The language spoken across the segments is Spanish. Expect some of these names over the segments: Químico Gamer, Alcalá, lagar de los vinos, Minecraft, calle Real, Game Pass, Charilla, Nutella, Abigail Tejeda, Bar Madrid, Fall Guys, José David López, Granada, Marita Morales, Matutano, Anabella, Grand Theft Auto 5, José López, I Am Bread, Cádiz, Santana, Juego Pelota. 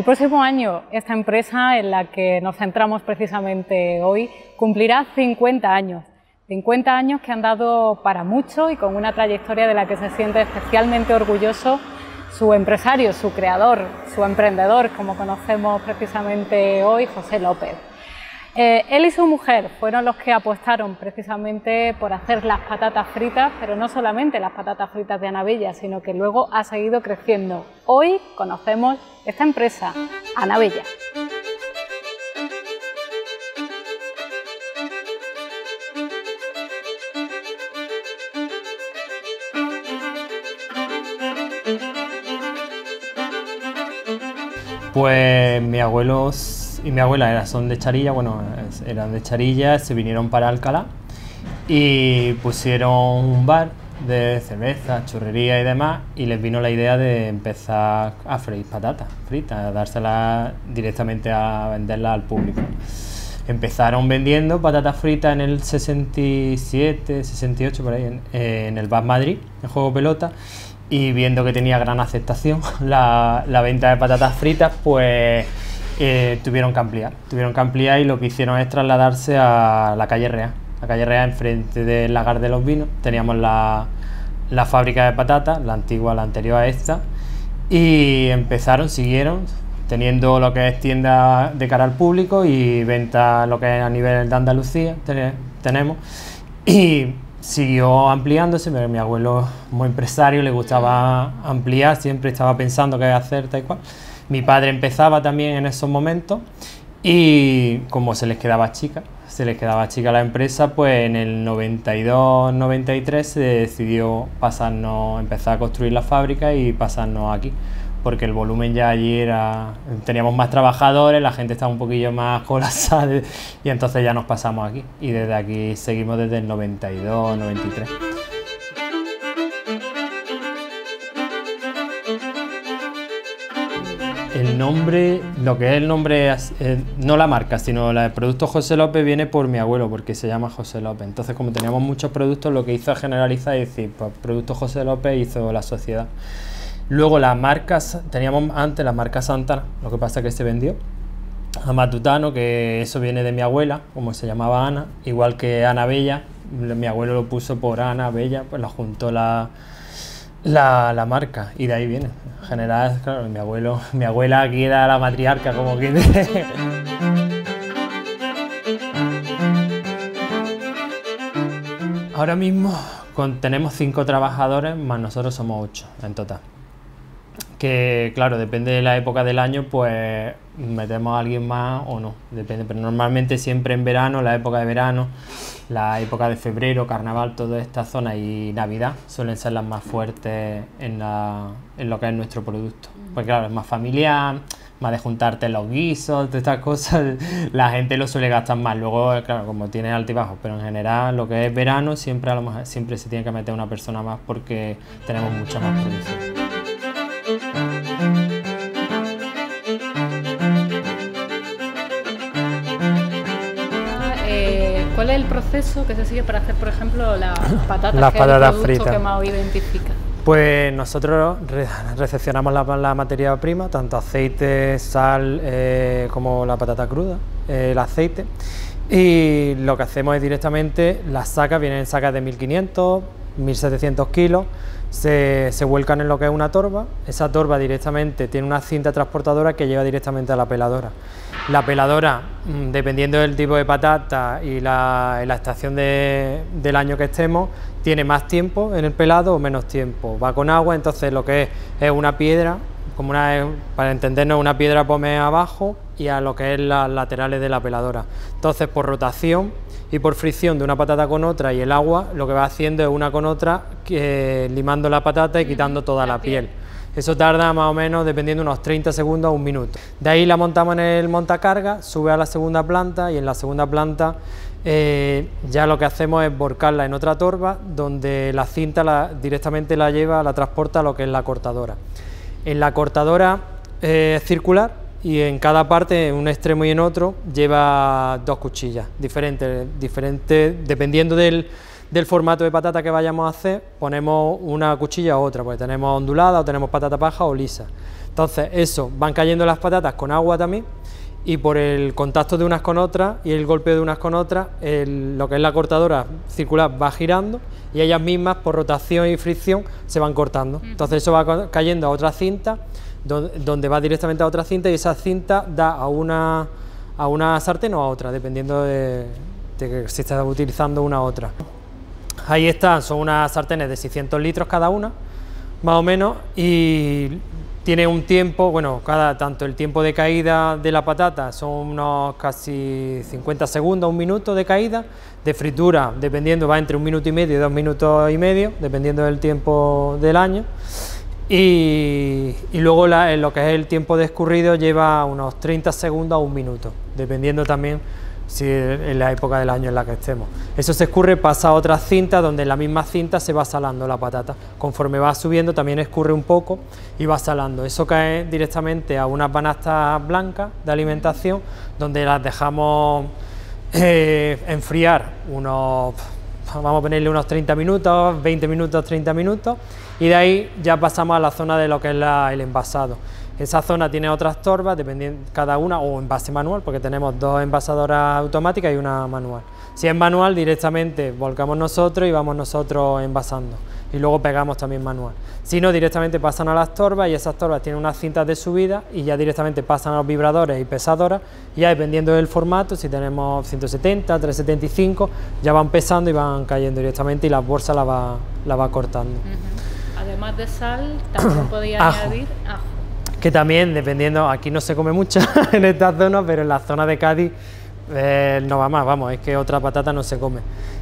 El próximo año, esta empresa en la que nos centramos precisamente hoy cumplirá 50 años. 50 años que han dado para mucho y con una trayectoria de la que se siente especialmente orgulloso su empresario, su creador, su emprendedor, como conocemos precisamente hoy, José López. Él y su mujer fueron los que apostaron precisamente por hacer las patatas fritas, pero no solamente las patatas fritas de Anabella, sino que luego ha seguido creciendo. Hoy conocemos esta empresa, Anabella. Pues mis abuelos y mi abuela son de Charilla, se vinieron para Alcalá y pusieron un bar de cerveza, churrería y demás, y les vino la idea de empezar a freír patatas fritas, a dárselas directamente, a venderlas al público. Empezaron vendiendo patatas fritas en el 67, 68, por ahí, en el Bar Madrid, en Juego Pelota. Y viendo que tenía gran aceptación la venta de patatas fritas, pues tuvieron que ampliar, y lo que hicieron es trasladarse a la calle Real. La calle Real, enfrente del Lagar de los Vinos, teníamos la fábrica de patatas, la anterior a esta, y siguieron teniendo lo que es tienda de cara al público y venta lo que es a nivel de Andalucía, tenemos. Y siguió ampliándose, pero mi abuelo, muy empresario, le gustaba ampliar, siempre estaba pensando qué hacer, tal y cual. Mi padre empezaba también en esos momentos y como se les quedaba chica la empresa, pues en el 92-93 se decidió empezar a construir la fábrica y pasarnos aquí, porque el volumen ya allí teníamos más trabajadores, la gente estaba un poquillo más colapsada y entonces ya nos pasamos aquí, y desde aquí seguimos desde el 92, 93. El nombre, lo que es el nombre, no la marca, sino el producto José López, viene por mi abuelo, porque se llama José López. Entonces, como teníamos muchos productos, lo que hizo es generalizar y decir, pues producto José López, hizo la sociedad. Luego las marcas, teníamos antes la marca Santana, lo que pasa es que se vendió a Matutano, que eso viene de mi abuela, como se llamaba Ana, igual que Anabella, mi abuelo lo puso por Anabella, pues la juntó la marca, y de ahí viene. En general, claro, mi abuela aquí era la matriarca, como quien dice. Ahora mismo tenemos 5 trabajadores, más nosotros somos 8 en total. Que claro, depende de la época del año, pues metemos a alguien más o no, depende, pero normalmente siempre en verano, la época de verano, la época de febrero, carnaval, toda esta zona, y Navidad suelen ser las más fuertes en lo que es nuestro producto, porque claro, es más familiar, más de juntarte en los guisos, todas estas cosas, la gente lo suele gastar más. Luego, claro, como tiene altibajos, pero en general lo que es verano siempre, siempre se tiene que meter una persona más porque tenemos mucha más producción. ¿Cuál es el proceso que se sigue para hacer, por ejemplo, las patatas fritas, que más os identifica? Pues nosotros recepcionamos la materia prima, tanto aceite, sal, como la patata cruda, el aceite, y lo que hacemos es directamente las sacas, vienen en sacas de 1500, 1700 kilos, se vuelcan en lo que es una torba. Esa torba directamente tiene una cinta transportadora que lleva directamente a la peladora. La peladora, dependiendo del tipo de patata y la estación del año que estemos, tiene más tiempo en el pelado o menos tiempo. Va con agua, entonces lo que es una piedra, como para entendernos, una piedra pome abajo y a lo que es las laterales de la peladora. Entonces, por rotación y por fricción de una patata con otra y el agua, lo que va haciendo es una con otra, limando la patata y quitando toda la piel. Eso tarda más o menos, dependiendo, unos 30 segundos a un minuto. De ahí la montamos en el montacarga, sube a la segunda planta, y en la segunda planta ya lo que hacemos es volcarla en otra torba, donde la cinta directamente la transporta a lo que es la cortadora. En la cortadora circular, y en cada parte, en un extremo y en otro, lleva 2 cuchillas diferentes, dependiendo del formato de patata que vayamos a hacer, ponemos una cuchilla u otra, porque tenemos ondulada o tenemos patata paja o lisa. Entonces eso, van cayendo las patatas con agua también, y por el contacto de unas con otras y el golpe de unas con otras, lo que es la cortadora circular va girando y ellas mismas por rotación y fricción se van cortando. Entonces eso va cayendo a otra cinta, donde va directamente a otra cinta, y esa cinta da a una sartén o a otra, dependiendo de si está utilizando una u otra. Ahí están, son unas sartenes de 600 litros cada una, más o menos, y tiene un tiempo, bueno, tanto el tiempo de caída de la patata son unos casi 50 segundos, un minuto de caída, de fritura, dependiendo, va entre 1 minuto y medio y 2 minutos y medio, dependiendo del tiempo del año, y luego lo que es el tiempo de escurrido lleva unos 30 segundos a 1 minuto, dependiendo también si en la época del año en la que estemos. Eso se escurre, pasa a otra cinta, donde en la misma cinta se va salando la patata. Conforme va subiendo también escurre un poco y va salando. Eso cae directamente a unas banastas blancas de alimentación, donde las dejamos enfriar unos, vamos a ponerle unos 30 minutos, 20 minutos, 30 minutos, y de ahí ya pasamos a la zona de lo que es el envasado. Esa zona tiene otras torbas, dependiendo cada una, o envase manual, porque tenemos 2 envasadoras automáticas y una manual. Si es manual, directamente volcamos nosotros y vamos nosotros envasando, y luego pegamos también manual. Si no, directamente pasan a las torbas, y esas torbas tienen unas cintas de subida y ya directamente pasan a los vibradores y pesadoras, y ya dependiendo del formato, si tenemos 170, 375, ya van pesando y van cayendo directamente, y la bolsa la va cortando. Además de sal, también podía añadir ajo. Que también, dependiendo, aquí no se come mucho en estas zonas, pero en la zona de Cádiz no va más, vamos, es que otra patata no se come.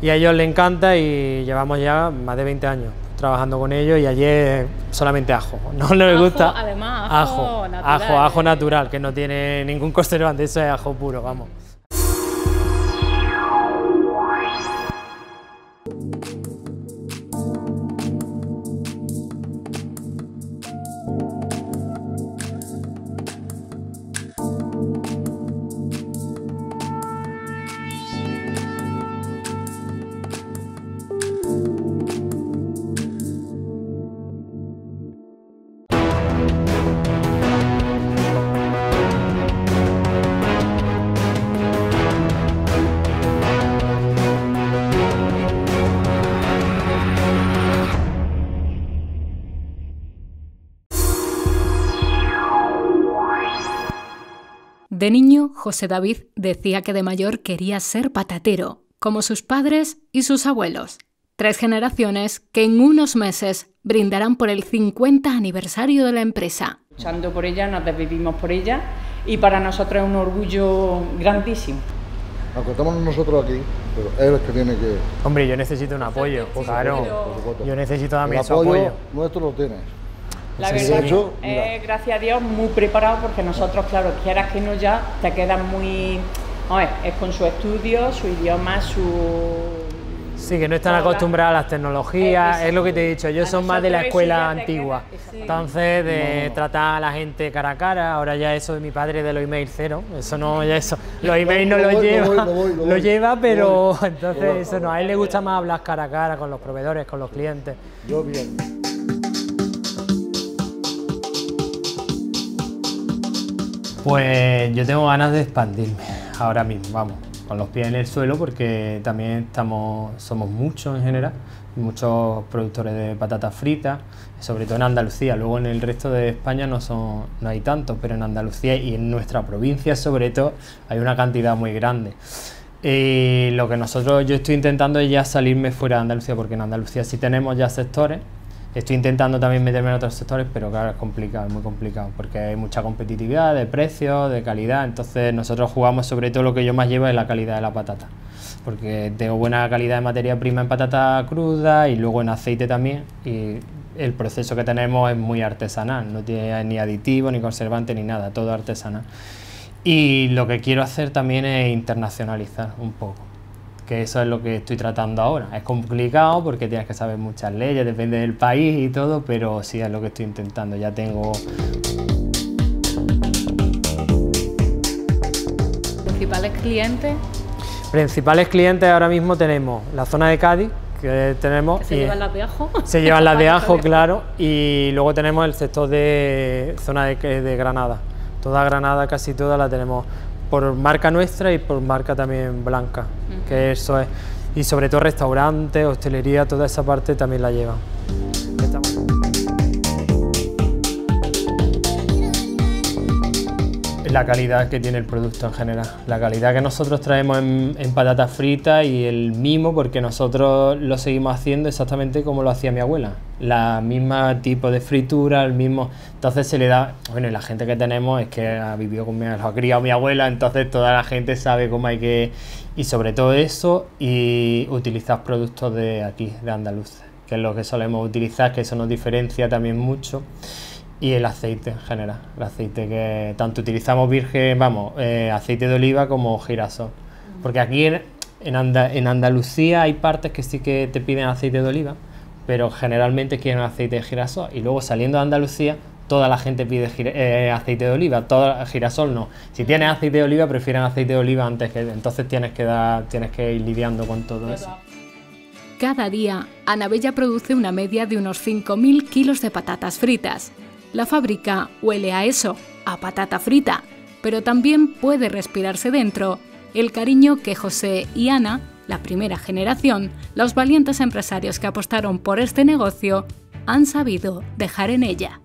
Y a ellos les encanta, y llevamos ya más de 20 años trabajando con ellos, y ayer solamente ajo, no les gusta. Además, ajo natural. Ajo natural, que no tiene ningún conservante, eso es ajo puro, vamos. De niño, José David decía que de mayor quería ser patatero, como sus padres y sus abuelos. 3 generaciones que en unos meses brindarán por el 50 aniversario de la empresa. Luchando por ella, nos desvivimos por ella, y para nosotros es un orgullo grandísimo. Nos contamos nosotros aquí, pero él es que tiene que... Hombre, yo necesito un apoyo, sí, claro, yo necesito también su apoyo. Nuestro lo tienes. La verdad es que, gracias a Dios, muy preparado, porque nosotros, claro, quieras que no, ya te quedan muy... A ver, es con su estudio, su idioma, su... Sí, que no están acostumbradas a las tecnologías, es lo que te he dicho, ellos son más de la escuela antigua. Entonces, de tratar a la gente cara a cara, ahora ya eso de mi padre de los emails cero, eso no, ya eso, los emails no los lleva, lo lleva, pero entonces eso no, a él le gusta más hablar cara a cara con los proveedores, con los clientes. Yo bien. Pues yo tengo ganas de expandirme ahora mismo, vamos, con los pies en el suelo, porque también somos muchos en general, muchos productores de patatas fritas, sobre todo en Andalucía. Luego en el resto de España no hay tantos, pero en Andalucía y en nuestra provincia sobre todo hay una cantidad muy grande. Y lo que yo estoy intentando es ya salirme fuera de Andalucía, porque en Andalucía sí tenemos ya sectores. Estoy intentando también meterme en otros sectores, pero claro, es complicado, es muy complicado, porque hay mucha competitividad de precios, de calidad. Entonces nosotros jugamos sobre todo, lo que yo más llevo es la calidad de la patata, porque tengo buena calidad de materia prima en patata cruda y luego en aceite también, y el proceso que tenemos es muy artesanal, no tiene ni aditivo, ni conservante, ni nada, todo artesanal. Y lo que quiero hacer también es internacionalizar un poco, que eso es lo que estoy tratando ahora. Es complicado porque tienes que saber muchas leyes, depende del país y todo, pero sí es lo que estoy intentando. Ya tengo... ¿Principales clientes? Principales clientes ahora mismo tenemos la zona de Cádiz, que tenemos. Se llevan las de ajo. Se llevan las de ajo, claro. Y luego tenemos el sector de zona de Granada. Toda Granada, casi toda la tenemos por marca nuestra y por marca también blanca, que eso es. Y sobre todo restaurantes, hostelería, toda esa parte también la llevan. La calidad que tiene el producto en general, la calidad que nosotros traemos en patatas fritas y el mimo, porque nosotros lo seguimos haciendo exactamente como lo hacía mi abuela, la misma tipo de fritura, el mismo, entonces se le da, bueno, y la gente que tenemos es que ha vivido conmigo, lo ha criado mi abuela, entonces toda la gente sabe cómo hay que, y sobre todo eso, y utilizar productos de aquí, de Andalucía, que es lo que solemos utilizar, que eso nos diferencia también mucho. Y el aceite en general, el aceite que tanto utilizamos virgen, vamos, aceite de oliva como girasol. Porque aquí en Andalucía hay partes que sí que te piden aceite de oliva, pero generalmente quieren aceite de girasol. Y luego saliendo de Andalucía, toda la gente pide aceite de oliva, toda, girasol no. Si tienes aceite de oliva, prefieren aceite de oliva antes que... Entonces tienes que ir lidiando con todo eso. Cada día, Anabella produce una media de unos 5.000 kilos de patatas fritas. La fábrica huele a eso, a patata frita, pero también puede respirarse dentro el cariño que José y Ana, la primera generación, los valientes empresarios que apostaron por este negocio, han sabido dejar en ella.